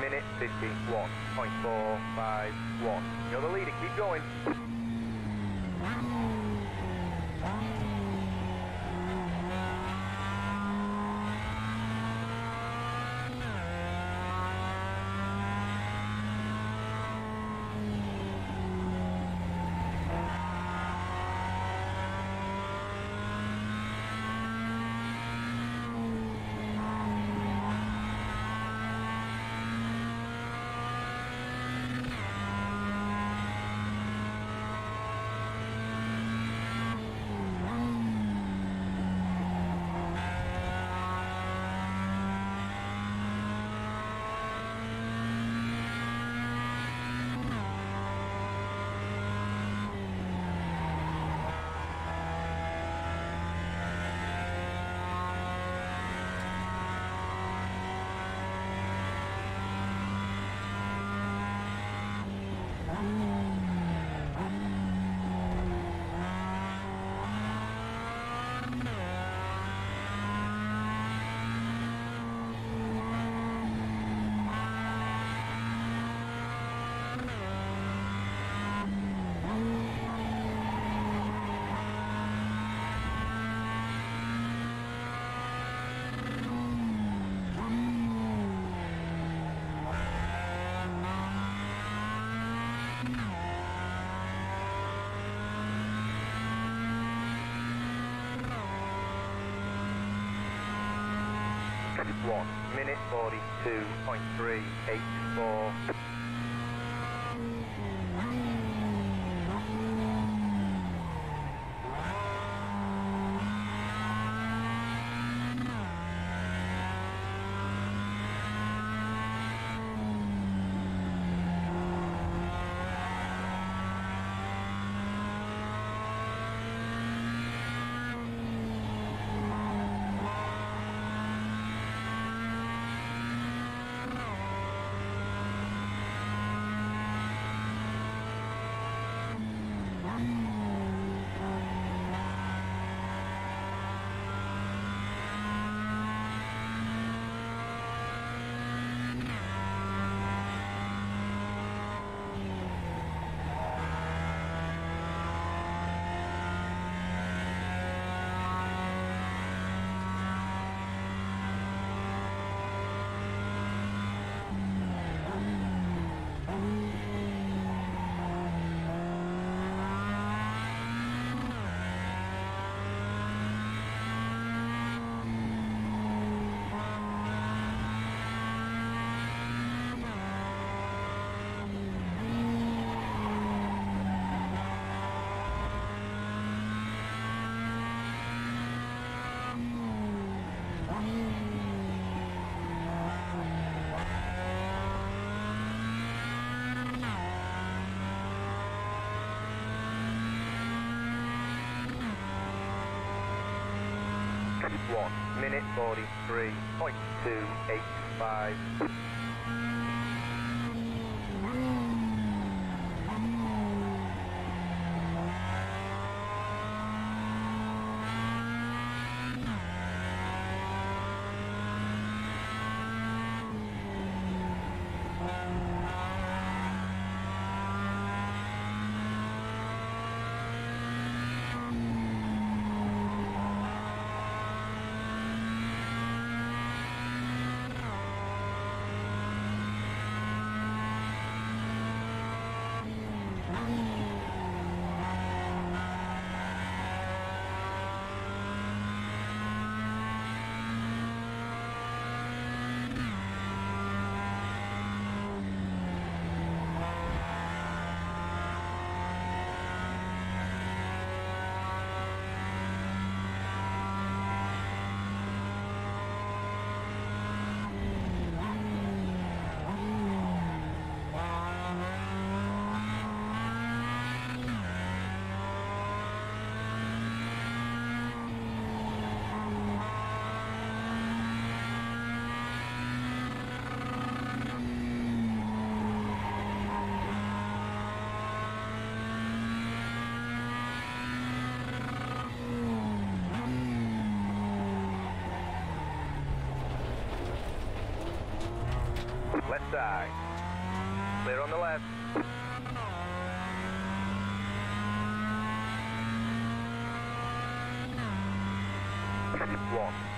Minute 51.451. You're the leader, keep going. Minute 42.384. minute 43.285. Left side. Clear on the left.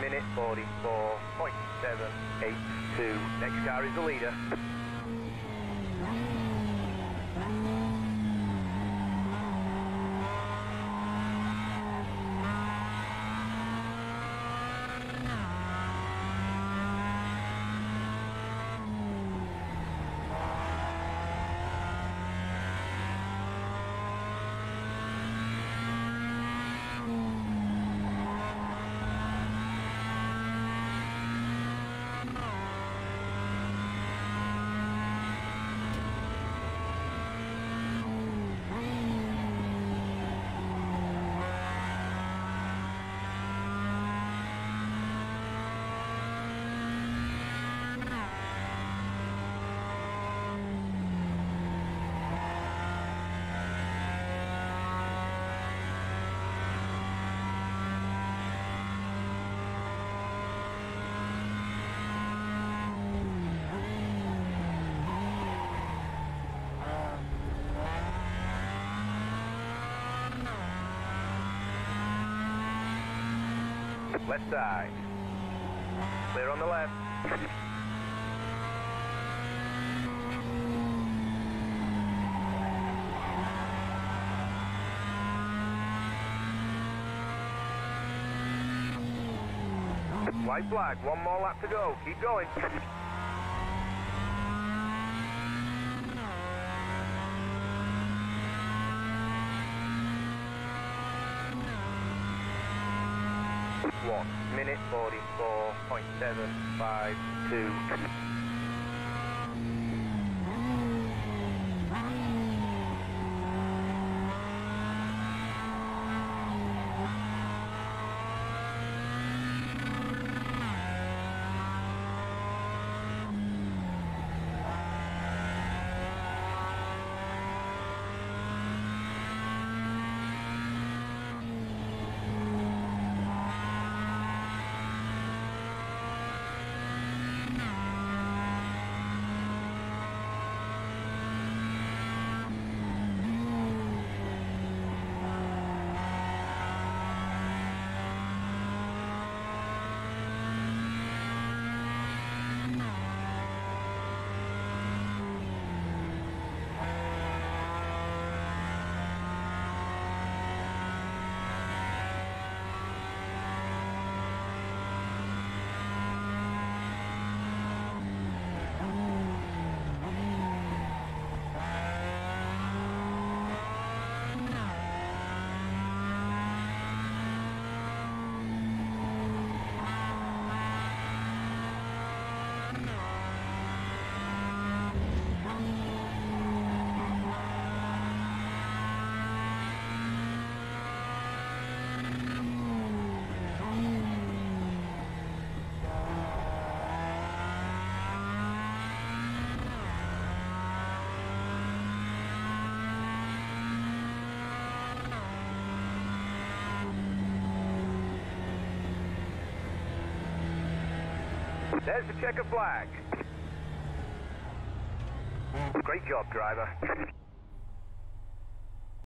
Minute 44.782. Next car is the leader. Left side. Clear on the left. White flag, one more lap to go. Keep going. Minute 44.752. There's the checkered flag. Great job, driver.